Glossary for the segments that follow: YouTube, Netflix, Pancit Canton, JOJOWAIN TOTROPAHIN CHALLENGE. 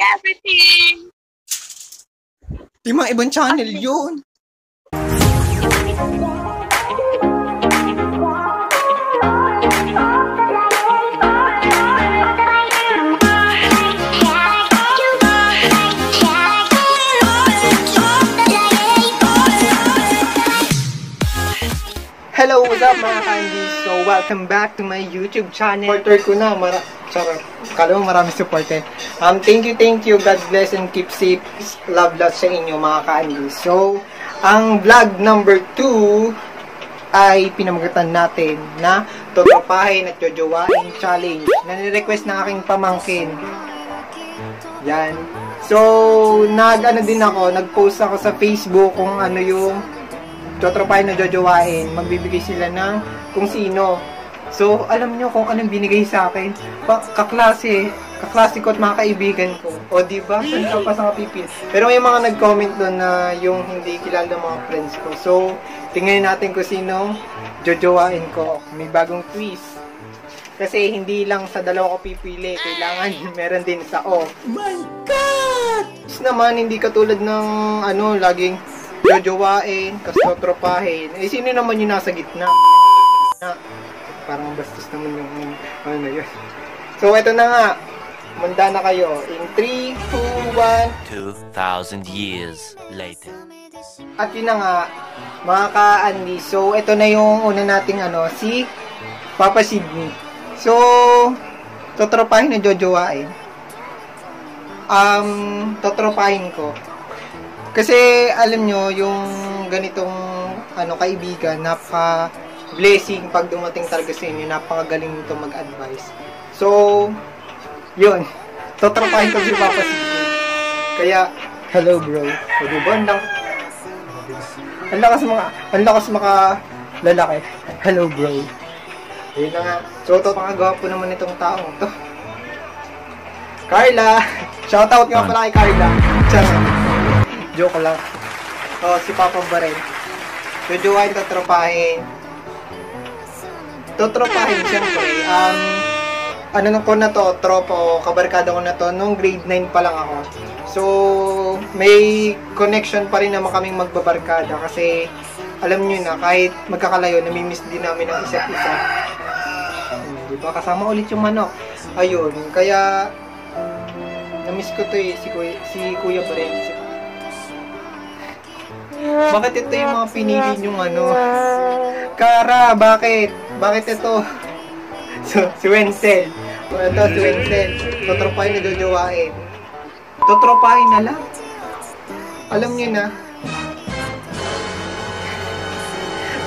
everything. Yung mga ibang channel yun. Hello, what's up mga candies? So, welcome back to my YouTube channel. Supporter ko na, marami supporter. Thank you, God bless and keep safe. Love lot sa inyo mga candies. So, ang vlog number 2 ay pinamagatan natin na Totropahin at Jojowain Challenge na nirequest ng aking pamangkin. Yan. So, nag-post ako sa Facebook kung ano yung Totropahin na Jojowain, magbibigay sila ng kung sino. So, alam nyo kung anong binigay sa akin. Kaklase ko at mga kaibigan ko. O, diba? Saan ka pa sa kapipil? Pero may mga nag-comment doon na yung hindi kilala ng mga friends ko. So, tingnan natin kung sino Jojowain ko. May bagong twist. Kasi hindi lang sa dalawa ko pipili. Kailangan meron din sa off. My God! Is naman, hindi katulad ng ano, laging jojowain, totropahin. Eh, sino naman yung nasa gitna? Parang bastos naman yung ano yun. So, eto na nga. Manda na kayo. In 3, 2, 1. 2,000 years later. At yun na nga, mga ka-Andy. So, eto na yung una nating ano, si Papa Sidney. So, totropahin na jojowain. Totropahin ko. Kasi, alam nyo, yung ganitong ano, kaibigan, napaka-blessing pag dumating talaga sa inyo, napakagaling nito mag-advise. So, yun. Totropahin ko si Papa Sidney. Kaya, hello bro. O diba, ang lakas makalalaki. Hello bro. Ayun na nga. So, pangagawa po naman itong taong to. Carla! Shoutout nga pala kay Carla. Charot. Joke lang. Oh, si Papa Barret. Jojowain, totropahin. Totropahin, siyempre. Tropo, kabarkada ko na to. Noong grade 9 pa lang ako. So, may connection pa rin naman kaming magbabarkada. Kasi, alam nyo na, kahit magkakalayo, namimiss din namin ang isa't isa. Diba? Kasama ulit yung manok. Ayun. Kaya, namiss ko to eh. Si Kuya Barret. Bakit ito yung mga pinili nyong ano? Kara, bakit? Bakit ito? So, si Wenzel. So, ito si Wenzel. Totropahin na jojowain. Totropahin na lang. Alam nyo na.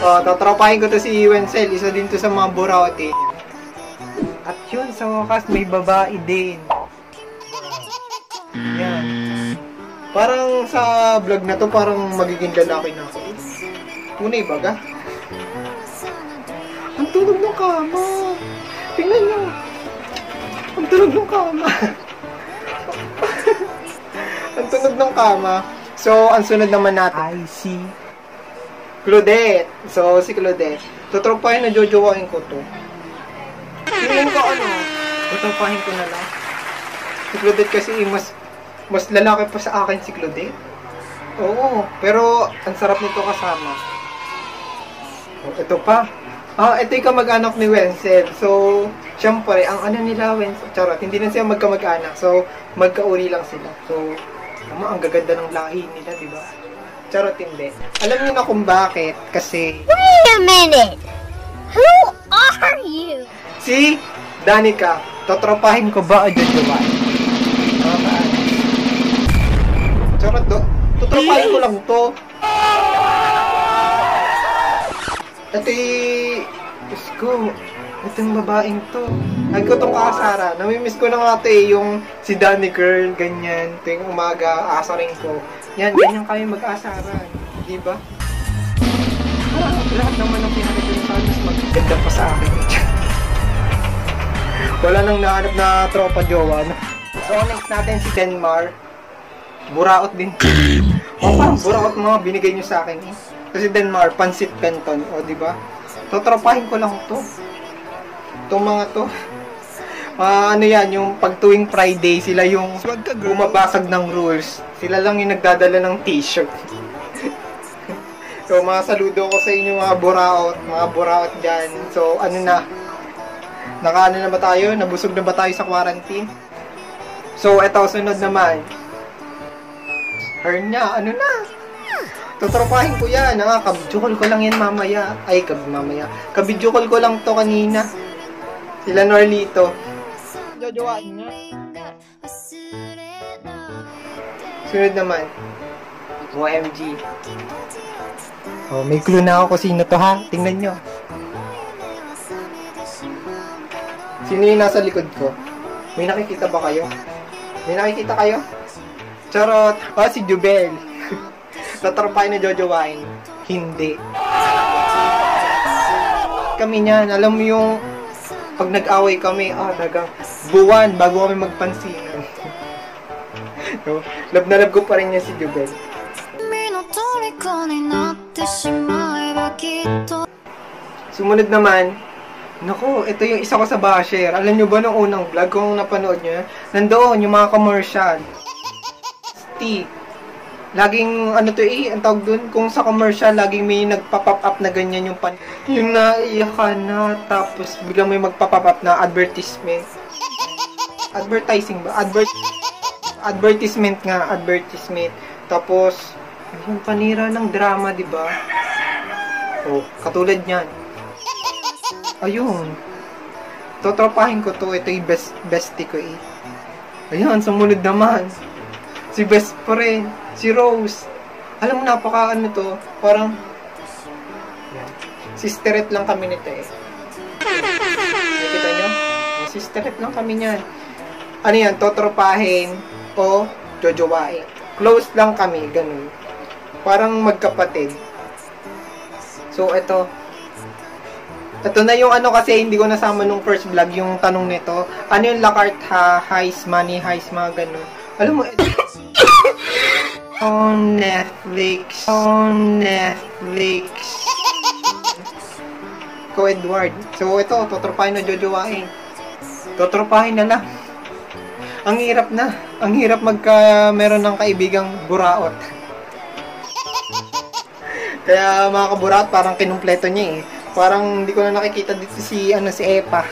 O, totropahin ko to si Wenzel. Isa din to sa mga burawati. At yun, sa wakas may babae din. Yan. Parang sa vlog na to, parang magiging lalaki na ako. Tunay baga. Ang tunog ng kama. Tingnan nyo. Ang tunog ng kama. Ang tunog ng kama. So, ang sunod naman natin. I see. Claudette. So, si Claudette. Totropahin na jojowain ko to. Tingnan ko ano. Totropahin ko na lang. Si Claudette kasi mas lalaki pa sa akin si Claudette. Oo, pero ang sarap nito kasama. Oh, ito pa. Ito yung kamag-anak ni Wenzel. So, syempre, ang ano nila, Wenzel, charot, hindi na siya magkamag-anak. So, magkauri lang sila. So, ang gaganda ng lahi nila, diba? Charot, hindi. Alam niyo na kung bakit, kasi... Wait a minute! Who are you? Si Danica, totropahin ko ba o jojowain? Totropahin ko lang to. Itong babaeng to. Lagi ko itong kaasara. Namimiss ko na nga ito eh, yung si Danny Girl, ganyan. Ito yung umaga, aasarin ko. Yan, ganyan kami mag-aasara. Diba? Lahat naman ang pinakita sa akin, mas maganda pa sa akin. Wala nang nahanap na tropa jowa. So, next natin si Denmar. Buraot din. Buraot mga binigay nyo sa akin eh. Kasi Denmar, Pancit Canton. O, diba? Totropahin ko lang to. Itong mga to. ano yan, yung pag tuwing Friday, sila yung bumabasag ng rules. Sila lang yung nagdadala ng t-shirt. So, mga saludo ko sa inyo mga buraot dyan. So, ano na, nakaano na ba tayo? Nabusog na ba tayo sa quarantine? So, eto, sunod naman. Hernia, ano na? Tutropahin ko yan, kabidyo-call ko lang yan mamaya. Ay, kabidyo-call ko lang to kanina. Sila Norlito. Jojowain niya. Sunod naman. OMG. Oh, may clue na ako kung sino to ha. Tingnan nyo. Sino yung nasa likod ko? May nakikita ba kayo? May nakikita kayo? Charot! Oh, si Jubel. Tatrapahin na Jojowain? Hindi. Kami niyan, alam mo yung pag nag-away kami, nagang buwan bago kami magpansin. No? Lab na lab ko pa rin niya si Jubel. Sumunod naman, naku, ito yung isa ko sa basher. Alam nyo ba nung unang vlog kung napanood nyo, nandoon yung mga commercial. Stick. Laging, ano to eh, ang tawag dun, kung sa commercial, laging may nagpa-pop up na ganyan yung pan... Yung naiyakan na, tapos biglang may magpa-pop up na advertisement. Advertising ba? Advertisement nga, advertisement. Tapos, yung panira ng drama, diba? Oh, katulad yan. Ayun. Totropahin ko to, ito yung bestie ko eh. Ayun, sumunod naman. Si best friend. Si Rose. Alam mo, napaka ano to. Parang sisterette lang kami nito eh. Nakita nyo? Sisterette lang kami niyan. Ano yan? Totropahin o Jojowain. Close lang kami. Ganun. Parang magkapatid. So, eto. Eto na yung ano kasi hindi ko nasama nung first vlog yung tanong nito. Ano yung la carte heist, money heist, mga ganun. Alam mo, On Netflix. Ko Edward. So ito, totropahin na Jojowain. Totropahin na lang. Ang hirap na. Ang hirap magka meron ng kaibigang buraot. Kaya mga kaburaot, parang kinumpleto niya eh. Parang hindi ko na nakikita dito si ano si Epa.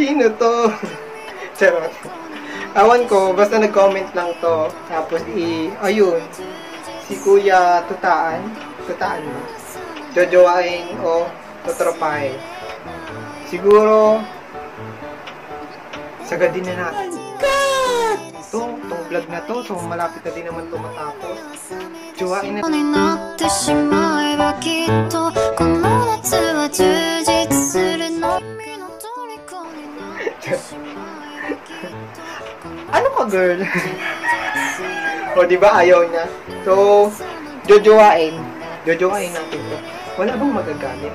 Sino to? Charot. Awan ko, basta nag-comment lang to. Tapos ayun. Si Kuya Tutaan. Tutaan mo. Jojowain o Totropahin. Siguro, sagadin na natin. Itong vlog na to. So, malapit na din naman to matapos. Jojowain na to. Ano ka, girl? O, diba? Ayaw niya. So, Jojowain. Jojowain natin ito. Wala bang magagamit?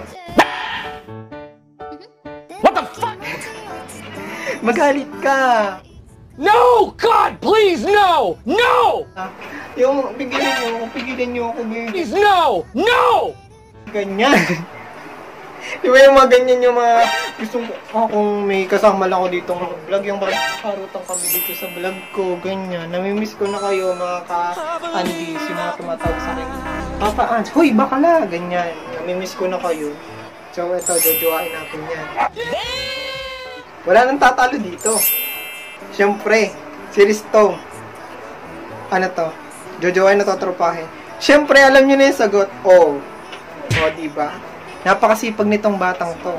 What the fuck? Magalit ka! No! God, please, no! No! Yung, pigilin niyo ako, baby. Please, no! No! Ganyan. Diba yung mga ganyan yung mga gusto ko, kung may kasama lang ako dito ng vlog, yung parang karutan kami dito sa vlog ko, ganyan. Namimiss ko na kayo mga ka-Andy, yung mga tumatawag sa akin. Papa Ans, huy baka na, ganyan. Namimiss ko na kayo. So eto, jojowain natin yan. Wala nang tatalo dito. Siyempre, si Ristong. Ano to? Jojowain na totropahin. Siyempre, alam nyo na yung sagot. Oh. O, diba? Napakasipag nitong batang to.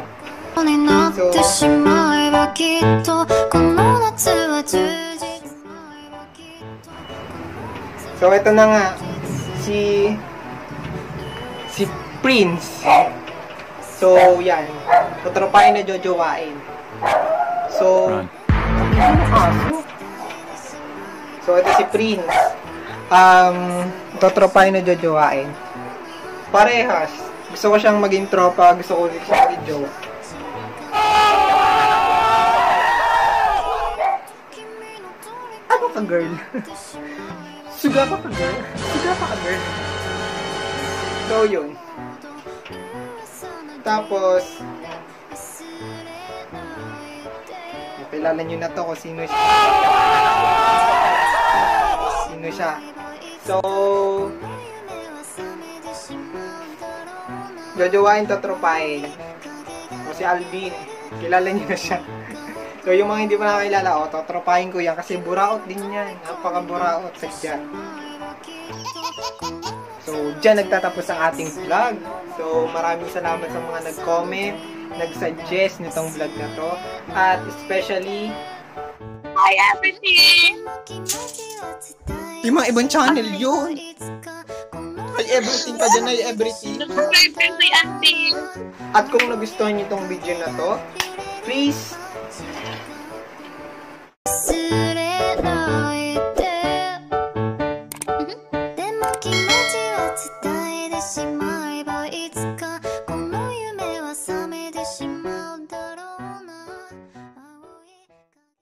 So, ito na nga. Si Prince. So, yan. Totropahin na Jojowain. So, ito si Prince. Totropahin na Jojowain. Parehas. Gusto ko siyang maging tropa, gusto ko siyang maging jowa. Ano ka, girl? Sugapa ka, girl. Sugapa ka, girl. So, yun. Tapos, napilala nyo na to kung sino siya. Sino siya. So, Jojowain Totropahin. O si Alvin. Kilala nyo na siya. So, yung mga hindi pa nakakilala, o, totropahin ko yan. Kasi buraot din yan. Napaka-buraot sa dyan. So, dyan nagtatapos ang ating vlog. So, maraming salamat sa mga nag-comment, nag-suggest nitong vlog na to. At especially, hi, everything! Yung mga ibang channel yun! Ay, everything pa dyan, ay, everything! At kung nagustuhan nyo itong video na to, please